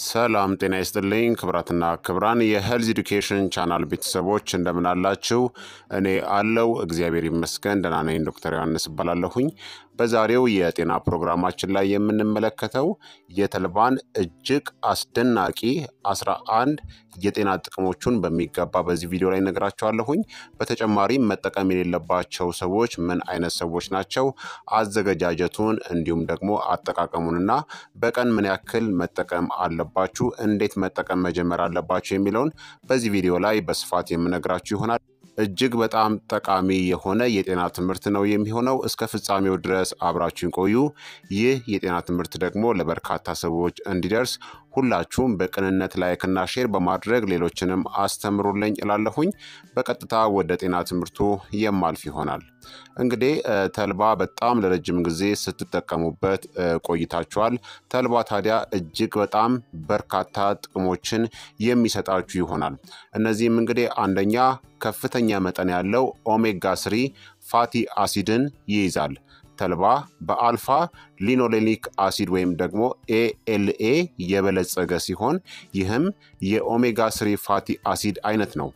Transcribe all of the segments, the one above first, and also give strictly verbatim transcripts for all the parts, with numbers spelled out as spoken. ሰላም ጤና ይስጥልኝ ክብራትና ክብራን የሄልዝ ኤዱኬሽን ቻናል ቤተሰቦች እንደምናላችሁ እኔ አለው እግዚአብሔር ይመስገን ደህና ነኝ ዶክተር ዮሐንስ ባላለሁኝ በዛሬው የጤና ፕሮግራማችን ላይ የምንመለከተው የተልባን እጅግ አስደናቂ አስራ አንድ የጤና ጥቅሞችን በሚገባ በዚህ ቪዲዮ ላይ ነግራችኋለሁኝ በተጨማሪ መጠቀም የሌለባቸው ሰዎች ምን አይነት ሰዎች ናቸው አዘገጃጀቱን እንዲሁም ደግሞ አጠቃቀሙንና በቀን ምን ያክል መጠቀም አለ ባችሁ እንዴት መጠቀም መጀመር አለባችሁ የሚለውን በዚህ ቪዲዮ ላይ በስፋት የምነግራችሁ ይሆናል እጅግ በጣም ጠቃሚ የሆነ የጤና ትምህርት ነው የሚሆነው እስከ ፍጻሜው ድረስ አብራችሁን ቆዩ ይህ የጤና ትምህርት ደግሞ ለበርካታ ሰዎች እንዲደርስ ሁላችሁም በቅንነት ላይክ እና ሼር በማድረግ ሌሎችንም አስተምሩልኝ እላለሁኝ በቀጥታ ወደ ጤና ትምህርቱ የማልፍ ይሆናል እንግዲህ ተልባ በጣም ለረጅም ጊዜ ስትጠቀሙበት ቆይታችኋል ተልባ ታዲያ እጅግ በጣም በርካታ ጥቅሞችን የሚሰጣችሁ ይሆናል እነዚህም እንግዲህ አንደኛ ከፍተኛ መጠን ያለው ኦሜጋ ሶስት ፋቲ አሲድን ይይዛል ተልባ በአልፋ ሊኖሌኒክ አሲድ ወይም ደግሞ ኤ ኤል ኤ የበለጸገ ሲሆን ይህም የኦሜጋ ሶስት ፋቲ አሲድ አይነት ነው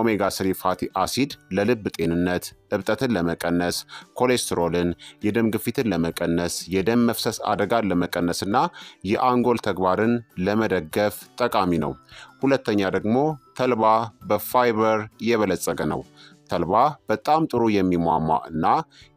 ኦሜጋ ሶስት ፋቲ አሲድ ለልብ ጤንነት እብጠትን ለመቀነስ ኮሌስትሮልን የደም ግፊትን ለመቀነስ የደም መፍሰስ አደጋን ለመቀነስና የአንጎል ተግባርን ለመደገፍ ጠቃሚ ነው ሁለተኛ ደግሞ ተልባ በፋይበር የበለጸገ ነው ተልባ በጣም ጥሩ የሚሟሟ እና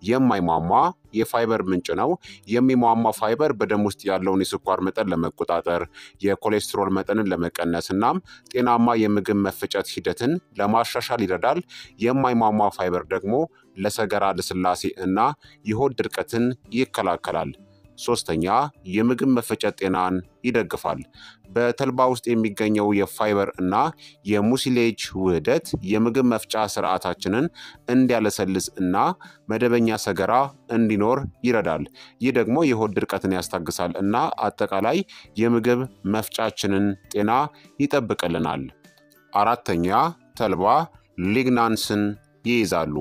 የማይሟሟ የፋይበር ምንጭ ነው የሚሟሟ ፋይበር በደም ውስጥ ያለውን የስኳር መጠን ለመቆጣጠር የኮሌስትሮል መጠንን ለመቀነስና ጤናማ የምግብ መፈጨት ሂደትን ለማሻሻል ይረዳል የማይሟሟ ፋይበር ደግሞ ለሰገራ ልስላሴ እና የሆድ ድርቀትን ይከላከላል ሶስተኛ የምግብ መፈጨት ጤናን ይደግፋል በተልባ ውስጥ የሚገኘው የፋይበር እና የሙሲሌጅ ውህደት የምግብ መፍጫ ስርዓታችንን እንዲያለሰልስ እና መደበኛ ሰገራ እንዲኖር ይረዳል ይህ ደግሞ የሆድ ድርቀትን ያስታግሳል እና አጠቃላይ የምግብ መፍጫችንን ጤና ይጠብቅልናል አራተኛ ተልባ ሊግናንስን ይይዛሉ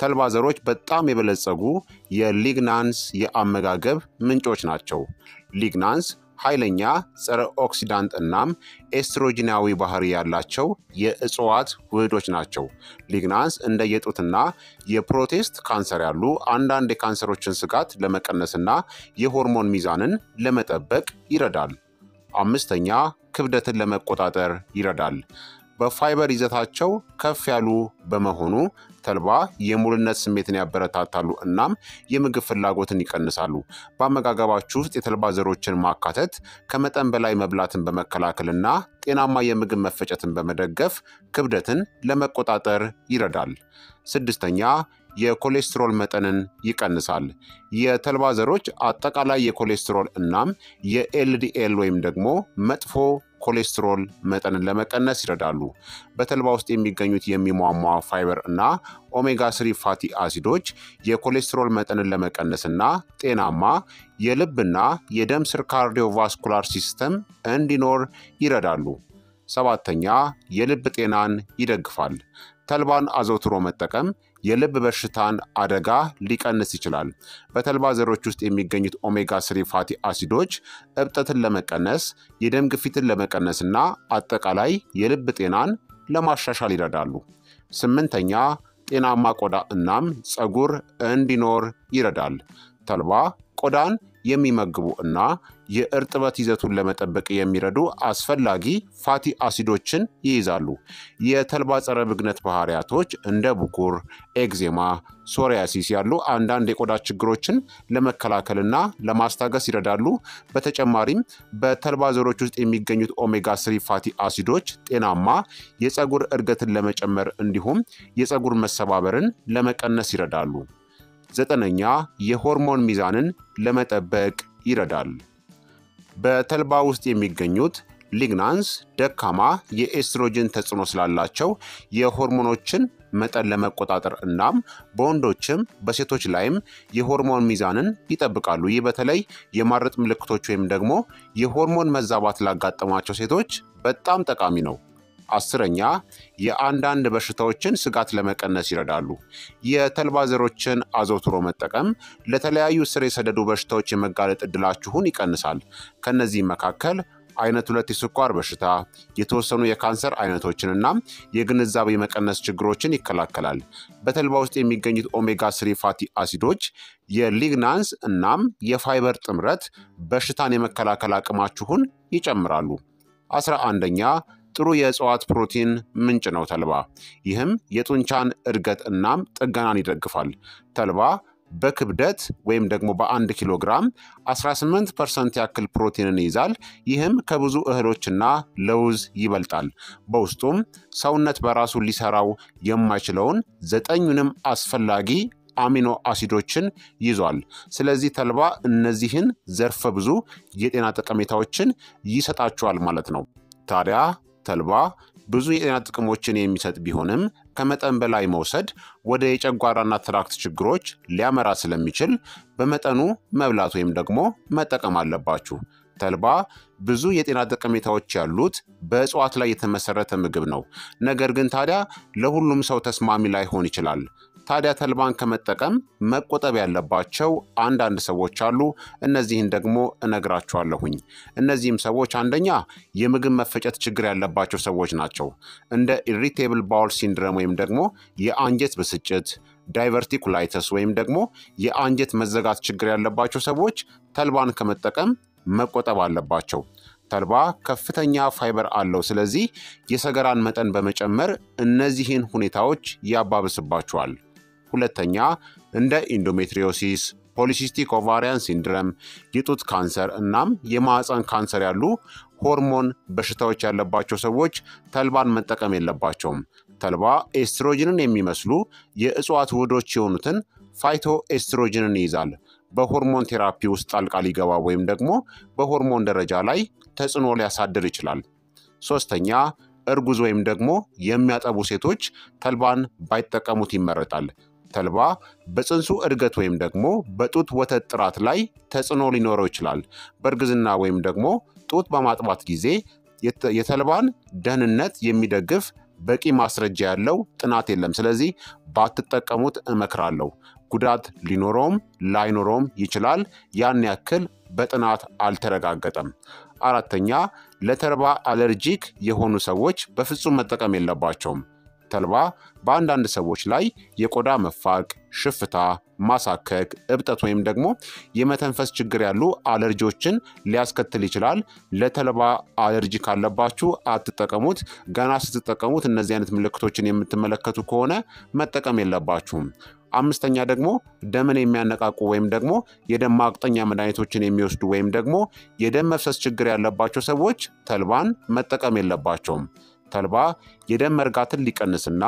ተልባ ዘሮች በጣም የበለጸጉ የሊግናንስ የአመጋገብ ምንጮች ናቸው ሊግናንስ ኃይለኛ ጸረ ኦክሲዳንት እናም ኤስትሮጂናዊ ባህሪ ያላቸው የእጽዋት ውህዶች ናቸው ሊግናንስ እንደ የጡትና የፕሮቴስት ካንሰር ያሉ አንዳንድ የካንሰሮችን ስጋት ለመቀነስና የሆርሞን ሚዛንን ለመጠበቅ ይረዳል አምስተኛ ክብደትን ለመቆጣጠር ይረዳል በፋይበር ይዘታቸው ከፍ ያሉ በመሆኑ ተልባ የሙሉነት ስሜትን ያበረታታሉ እናም የምግብ ፍላጎትን ይቀንሳሉ በአመጋገባችሁ ውስጥ የተልባ ዘሮችን ማካተት ከመጠን በላይ መብላትን በመከላከልና ጤናማ የምግብ መፈጨትን በመደገፍ ክብደትን ለመቆጣጠር ይረዳል ስድስተኛ የኮሌስትሮል መጠንን ይቀንሳል የተልባ ዘሮች አጠቃላይ የኮሌስትሮል እናም የኤል ዲ ኤል ወይም ደግሞ መጥፎ ኮሌስትሮል መጠንን ለመቀነስ ይረዳሉ በተልባ ውስጥ የሚገኙት የሚሟሟ ፋይበር እና ኦሜጋ ሶስት ፋቲ አሲዶች የኮሌስትሮል መጠንን ለመቀነስና ጤናማ የልብና የደም ስር ካርዲዮቫስኩላር ሲስተም እንዲኖር ይረዳሉ ሰባተኛ የልብ ጤናን ይደግፋል ተልባን አዘውትሮ መጠቀም የልብ በሽታን አደጋ ሊቀንስ ይችላል በተልባ ዘሮች ውስጥ የሚገኙት ኦሜጋ ሶስት ፋቲ አሲዶች እብጠትን ለመቀነስ የደም ግፊትን ለመቀነስና አጠቃላይ የልብ ጤናን ለማሻሻል ይረዳሉ ስምንተኛ ጤናማ ቆዳ እናም ጸጉር እንዲኖር ይረዳል ተልባ ቆዳን የሚመግቡ እና የእርጥበት ይዘቱን ለመጠበቅ የሚረዱ አስፈላጊ ፋቲ አሲዶችን ይይዛሉ የተልባ ጸረ ብግነት ባህሪያቶች እንደ ብጉር ኤግዜማ ሶሪያሲስ ያሉ አንዳንድ የቆዳ ችግሮችን ለመከላከልና ለማስታገስ ይረዳሉ በተጨማሪም በተልባ ዘሮች ውስጥ የሚገኙት ኦሜጋ ሶስት ፋቲ አሲዶች ጤናማ የጸጉር እድገትን ለመጨመር እንዲሁም የጸጉር መሰባበርን ለመቀነስ ይረዳሉ ዘጠነኛ የሆርሞን ሚዛንን ለመጠበቅ ይረዳል በተልባ ውስጥ የሚገኙት ሊግናንስ ደካማ የኤስትሮጅን ተጽዕኖ ስላላቸው የሆርሞኖችን መጠን ለመቆጣጠር እናም በወንዶችም በሴቶች ላይም የሆርሞን ሚዛንን ይጠብቃሉ ይህ በተለይ የማረጥ ምልክቶች ወይም ደግሞ የሆርሞን መዛባት ላጋጠማቸው ሴቶች በጣም ጠቃሚ ነው አስረኛ የአንዳንድ በሽታዎችን ስጋት ለመቀነስ ይረዳሉ የተልባ ዘሮችን አዘውትሮ መጠቀም ለተለያዩ ስር የሰደዱ በሽታዎች የመጋለጥ እድላችሁን ይቀንሳል ከነዚህ መካከል አይነቱ ሁለት የስኳር በሽታ የተወሰኑ የካንሰር አይነቶችንና የግንዛቤ መቀነስ ችግሮችን ይከላከላል። በተልባ ውስጥ የሚገኙት ኦሜጋ ሶስት ፋቲ አሲዶች የሊግናንስ እናም የፋይበር ጥምረት በሽታን የመከላከል አቅማችሁን ይጨምራሉ። አስራ አንደኛ ጥሩ የእጽዋት ፕሮቲን ምንጭ ነው ተልባ። ይህም የጡንቻን እድገት እናም ጥገናን ይደግፋል። ተልባ በክብደት ወይም ደግሞ በአንድ ኪሎ ግራም አስራ ስምንት ፐርሰንት ያክል ፕሮቲንን ይዛል። ይህም ከብዙ እህሎችና ለውዝ ይበልጣል። በውስጡም ሰውነት በራሱ ሊሰራው የማይችለውን ዘጠኙንም አስፈላጊ አሚኖ አሲዶችን ይዟል። ስለዚህ ተልባ እነዚህን ዘርፈ ብዙ የጤና ጠቀሜታዎችን ይሰጣቸዋል ማለት ነው። ታዲያ ተልባ ብዙ የጤና ጥቅሞችን የሚሰጥ ቢሆንም ከመጠን በላይ መውሰድ ወደ የጨጓራና ትራክት ችግሮች ሊያመራ ስለሚችል በመጠኑ መብላት ወይም ደግሞ መጠቀም አለባችሁ። ተልባ ብዙ የጤና ጠቀሜታዎች ያሉት በእጽዋት ላይ የተመሰረተ ምግብ ነው። ነገር ግን ታዲያ ለሁሉም ሰው ተስማሚ ላይሆን ይችላል። ታዲያ ተልባን ከመጠቀም መቆጠብ ያለባቸው አንዳንድ ሰዎች አሉ። እነዚህን ደግሞ እነግራችኋለሁኝ። እነዚህም ሰዎች አንደኛ የምግብ መፈጨት ችግር ያለባቸው ሰዎች ናቸው። እንደ ኢሪቴብል ባውል ሲንድሮም ወይም ደግሞ የአንጀት ብስጭት፣ ዳይቨርቲኩላይተስ ወይም ደግሞ የአንጀት መዘጋት ችግር ያለባቸው ሰዎች ተልባን ከመጠቀም መቆጠብ አለባቸው። ተልባ ከፍተኛ ፋይበር አለው። ስለዚህ የሰገራን መጠን በመጨመር እነዚህን ሁኔታዎች ያባብስባቸዋል። ሁለተኛ እንደ ኢንዶሜትሪዮሲስ፣ ፖሊሲስቲክ ኦቫሪያን ሲንድረም፣ የጡት ካንሰር እናም የማህፀን ካንሰር ያሉ ሆርሞን በሽታዎች ያለባቸው ሰዎች ተልባን መጠቀም የለባቸውም። ተልባ ኤስትሮጅንን የሚመስሉ የእጽዋት ውህዶች የሆኑትን ፋይቶ ኤስትሮጅንን ይይዛል። በሆርሞን ቴራፒ ውስጥ ጣልቃ ሊገባ ወይም ደግሞ በሆርሞን ደረጃ ላይ ተጽዕኖ ሊያሳድር ይችላል። ሶስተኛ እርጉዝ ወይም ደግሞ የሚያጠቡ ሴቶች ተልባን ባይጠቀሙት ይመረጣል። ተልባ በጽንሱ እድገት ወይም ደግሞ በጡት ወተት ጥራት ላይ ተጽዕኖ ሊኖረው ይችላል። በእርግዝና ወይም ደግሞ ጡት በማጥባት ጊዜ የተልባን ደህንነት የሚደግፍ በቂ ማስረጃ ያለው ጥናት የለም። ስለዚህ ባትጠቀሙት እመክራለሁ። ጉዳት ሊኖረውም ላይኖረውም ይችላል። ያን ያክል በጥናት አልተረጋገጠም። አራተኛ ለተልባ አለርጂክ የሆኑ ሰዎች በፍጹም መጠቀም የለባቸውም። ተልባ በአንዳንድ ሰዎች ላይ የቆዳ መፋቅ፣ ሽፍታ፣ ማሳከክ፣ እብጠት ወይም ደግሞ የመተንፈስ ችግር ያሉ አለርጂዎችን ሊያስከትል ይችላል። ለተልባ አለርጂ ካለባችሁ አትጠቀሙት። ገና ስትጠቀሙት እነዚህ አይነት ምልክቶችን የምትመለከቱ ከሆነ መጠቀም የለባችሁም። አምስተኛ ደግሞ ደምን የሚያነቃቁ ወይም ደግሞ የደም ማቅጠኛ መድኃኒቶችን የሚወስዱ ወይም ደግሞ የደም መፍሰስ ችግር ያለባቸው ሰዎች ተልባን መጠቀም የለባቸውም። ተልባ የደም መርጋትን ሊቀንስና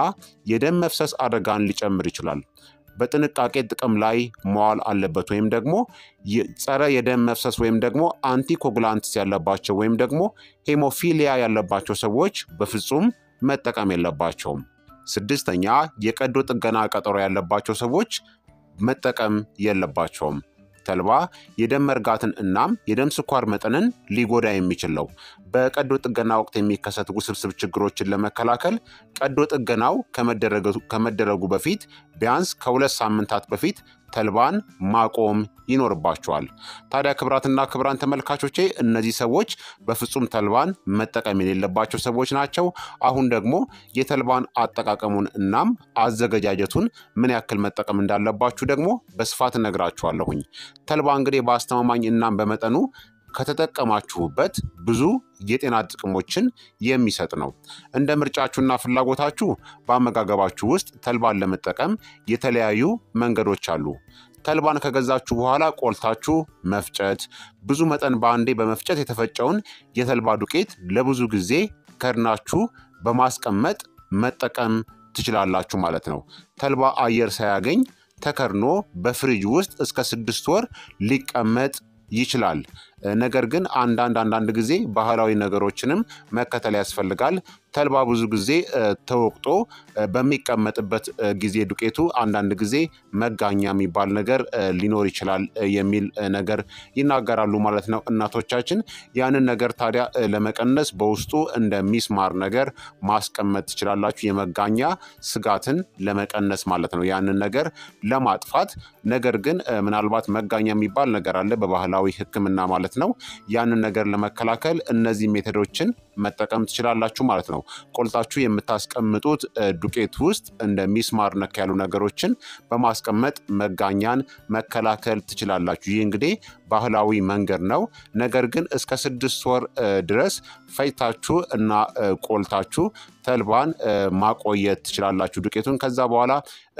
የደም መፍሰስ አደጋን ሊጨምር ይችላል። በጥንቃቄ ጥቅም ላይ መዋል አለበት። ወይም ደግሞ ጸረ የደም መፍሰስ ወይም ደግሞ አንቲኮጉላንትስ ያለባቸው ወይም ደግሞ ሄሞፊሊያ ያለባቸው ሰዎች በፍጹም መጠቀም የለባቸውም። ስድስተኛ የቀዶ ጥገና ቀጠሮ ያለባቸው ሰዎች መጠቀም የለባቸውም። ተልባ የደም መርጋትን እናም የደም ስኳር መጠንን ሊጎዳ የሚችል ነው። በቀዶ ጥገና ወቅት የሚከሰት ውስብስብ ችግሮችን ለመከላከል ቀዶ ጥገናው ከመደረጉ በፊት ቢያንስ ከሁለት ሳምንታት በፊት ተልባን ማቆም ይኖርባቸዋል። ታዲያ ክብራትና ክብራን ተመልካቾቼ እነዚህ ሰዎች በፍጹም ተልባን መጠቀም የሌለባቸው ሰዎች ናቸው። አሁን ደግሞ የተልባን አጠቃቀሙን እናም አዘገጃጀቱን ምን ያክል መጠቀም እንዳለባችሁ ደግሞ በስፋት እነግራችኋለሁኝ። ተልባ እንግዲህ በአስተማማኝ እናም በመጠኑ ከተጠቀማችሁበት ብዙ የጤና ጥቅሞችን የሚሰጥ ነው። እንደ ምርጫችሁና ፍላጎታችሁ በአመጋገባችሁ ውስጥ ተልባን ለመጠቀም የተለያዩ መንገዶች አሉ። ተልባን ከገዛችሁ በኋላ ቆልታችሁ መፍጨት፣ ብዙ መጠን በአንዴ በመፍጨት የተፈጨውን የተልባ ዱቄት ለብዙ ጊዜ ከድናችሁ በማስቀመጥ መጠቀም ትችላላችሁ ማለት ነው። ተልባ አየር ሳያገኝ ተከድኖ በፍሪጅ ውስጥ እስከ ስድስት ወር ሊቀመጥ ይችላል። ነገር ግን አንዳንድ አንዳንድ ጊዜ ባህላዊ ነገሮችንም መከተል ያስፈልጋል። ተልባ ብዙ ጊዜ ተወቅጦ በሚቀመጥበት ጊዜ ዱቄቱ አንዳንድ ጊዜ መጋኛ የሚባል ነገር ሊኖር ይችላል የሚል ነገር ይናገራሉ ማለት ነው እናቶቻችን። ያንን ነገር ታዲያ ለመቀነስ በውስጡ እንደ ሚስማር ነገር ማስቀመጥ ትችላላችሁ፣ የመጋኛ ስጋትን ለመቀነስ ማለት ነው፣ ያንን ነገር ለማጥፋት። ነገር ግን ምናልባት መጋኛ የሚባል ነገር አለ በባህላዊ ሕክምና ማለት ማለት ነው ያንን ነገር ለመከላከል እነዚህ ሜተዶችን መጠቀም ትችላላችሁ ማለት ነው ቆልታችሁ የምታስቀምጡት ዱቄት ውስጥ እንደ ሚስማር ነክ ያሉ ነገሮችን በማስቀመጥ መጋኛን መከላከል ትችላላችሁ ይህ እንግዲህ ባህላዊ መንገድ ነው ነገር ግን እስከ ስድስት ወር ድረስ ፈይታችሁ እና ቆልታችሁ ተልባን ማቆየት ትችላላችሁ ዱቄቱን ከዛ በኋላ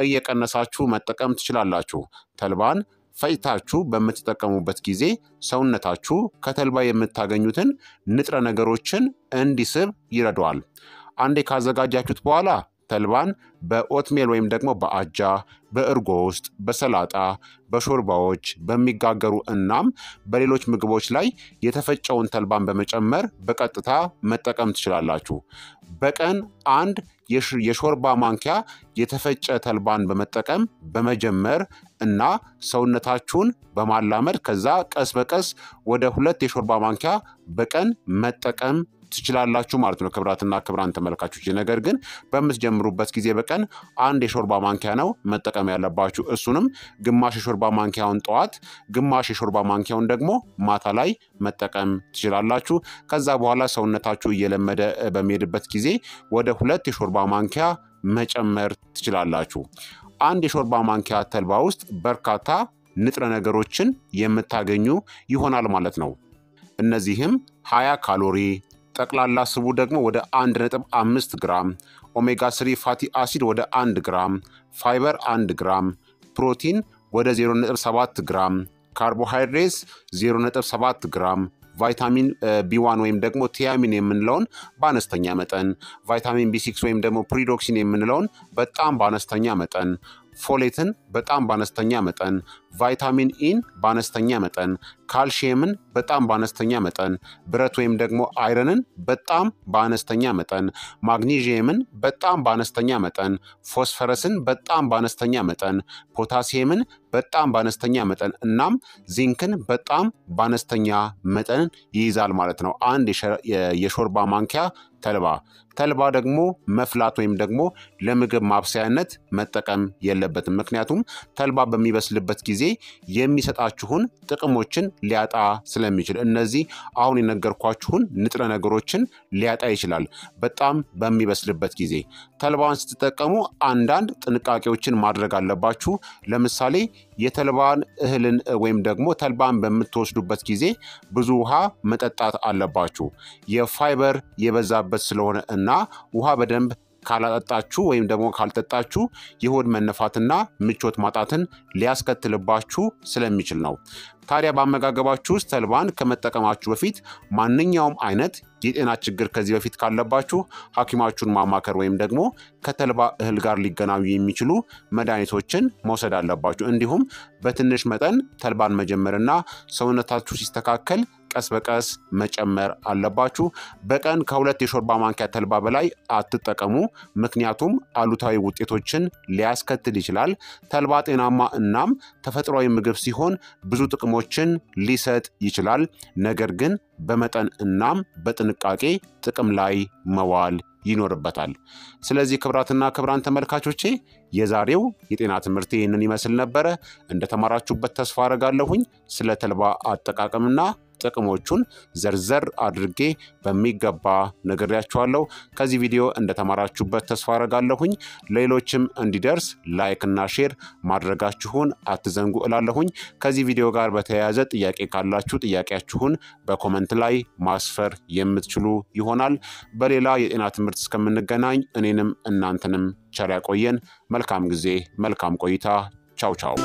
እየቀነሳችሁ መጠቀም ትችላላችሁ ተልባን ፈይታችሁ በመተጠቀሙበት ጊዜ ሰውነታችሁ ከተልባ የምታገኙትን ንጥረ ነገሮችን እንዲስብ ይረዳዋል አንዴ ካዘጋጃችሁት በኋላ ተልባን በኦትሜል ወይም ደግሞ በአጃ በእርጎ ውስጥ በሰላጣ በሾርባዎች በሚጋገሩ እናም በሌሎች ምግቦች ላይ የተፈጨውን ተልባን በመጨመር በቀጥታ መጠቀም ትችላላችሁ በቀን አንድ የሾርባ ማንኪያ የተፈጨ ተልባን በመጠቀም በመጀመር እና ሰውነታችሁን በማላመድ ከዛ ቀስ በቀስ ወደ ሁለት የሾርባ ማንኪያ በቀን መጠቀም ትችላላችሁ ማለት ነው ክብራትና ክብራን ተመልካቾች ነገር ግን በሚጀምሩበት ጊዜ በቀን አንድ የሾርባ ማንኪያ ነው መጠቀም ያለባችሁ እሱንም ግማሽ የሾርባ ማንኪያውን ጧት ግማሽ የሾርባ ማንኪያውን ደግሞ ማታ ላይ መጠቀም ትችላላችሁ ከዛ በኋላ ሰውነታችሁ እየለመደ በሚሄድበት ጊዜ ወደ ሁለት የሾርባ ማንኪያ መጨመር ትችላላችሁ አንድ የሾርባ ማንኪያ ተልባ ውስጥ በርካታ ንጥረ ነገሮችን የምታገኙ ይሆናል ማለት ነው እነዚህም ሃያ ካሎሪ ጠቅላላ ስቡ ደግሞ ወደ አንድ ነጥብ አምስት ግራም ኦሜጋ ሶስት ፋቲ አሲድ ወደ አንድ ግራም ፋይበር አንድ ግራም ፕሮቲን ወደ ዜሮ ነጥብ ሰባት ግራም ካርቦሃይድሬትስ ዜሮ ነጥብ ሰባት ግራም ቫይታሚን ቢ ዋን ወይም ደግሞ ቲያሚን የምንለውን በአነስተኛ መጠን ቫይታሚን ቢ ስድስት ወይም ደግሞ ፕሪዶክሲን የምንለውን በጣም በአነስተኛ መጠን ፎሌትን በጣም በአነስተኛ መጠን ቫይታሚን ኢን በአነስተኛ መጠን ካልሲየምን በጣም በአነስተኛ መጠን ብረት ወይም ደግሞ አይረንን በጣም በአነስተኛ መጠን ማግኒዥየምን በጣም በአነስተኛ መጠን ፎስፈረስን በጣም በአነስተኛ መጠን ፖታሲየምን በጣም በአነስተኛ መጠን እናም ዚንክን በጣም በአነስተኛ መጠን ይይዛል ማለት ነው አንድ የሾርባ ማንኪያ ተልባ ተልባ ደግሞ መፍላት ወይም ደግሞ ለምግብ ማብሰያነት መጠቀም የለበትም ምክንያቱም ተልባ በሚበስልበት ጊዜ የሚሰጣችሁን ጥቅሞችን ሊያጣ ስለሚችል እነዚህ አሁን የነገርኳችሁን ንጥረ ነገሮችን ሊያጣ ይችላል በጣም በሚበስልበት ጊዜ ተልባን ስትጠቀሙ አንዳንድ ጥንቃቄዎችን ማድረግ አለባችሁ ለምሳሌ የተልባን እህልን ወይም ደግሞ ተልባን በምትወስዱበት ጊዜ ብዙ ውሃ መጠጣት አለባችሁ የፋይበር የበዛበት ስለሆነ እና ውሃ በደንብ ካላጠጣችሁ ወይም ደግሞ ካልጠጣችሁ የሆድ መነፋትና ምቾት ማጣትን ሊያስከትልባችሁ ስለሚችል ነው ታዲያ በአመጋገባችሁ ውስጥ ተልባን ከመጠቀማችሁ በፊት ማንኛውም አይነት የጤና ችግር ከዚህ በፊት ካለባችሁ ሐኪማችሁን ማማከር ወይም ደግሞ ከተልባ እህል ጋር ሊገናኙ የሚችሉ መድኃኒቶችን መውሰድ አለባችሁ እንዲሁም በትንሽ መጠን ተልባን መጀመርና ሰውነታችሁ ሲስተካከል ቀስ በቀስ መጨመር አለባችሁ በቀን ከሁለት የሾርባ ማንኪያ ተልባ በላይ አትጠቀሙ ምክንያቱም አሉታዊ ውጤቶችን ሊያስከትል ይችላል ተልባ ጤናማ እናም ተፈጥሯዊ ምግብ ሲሆን ብዙ ጥቅሞችን ሊሰጥ ይችላል ነገር ግን በመጠን እናም በጥንቃቄ ጥቅም ላይ መዋል ይኖርበታል ስለዚህ ክብራትና ክብራን ተመልካቾቼ የዛሬው የጤና ትምህርት ይህንን ይመስል ነበር እንደተማራችሁበት ተስፋ አደርጋለሁኝ ስለ ተልባ አጠቃቀምና ጥቅሞቹን ዘርዘር አድርጌ በሚገባ ነግሬያችኋለሁ ከዚህ ቪዲዮ እንደተማራችሁበት ተስፋ አደርጋለሁኝ ሌሎችም እንዲደርስ ላይክ እና ሼር ማድረጋችሁን አትዘንጉ እላለሁኝ ከዚህ ቪዲዮ ጋር በተያያዘ ጥያቄ ካላችሁ ጥያቄያችሁን በኮሜንት ላይ ማስፈር የምትችሉ ይሆናል በሌላ የጤና ትምህርት እስከምንገናኝ እኔንም እናንተንም ቸር ያቆየን መልካም ጊዜ መልካም ቆይታ ቻው ቻው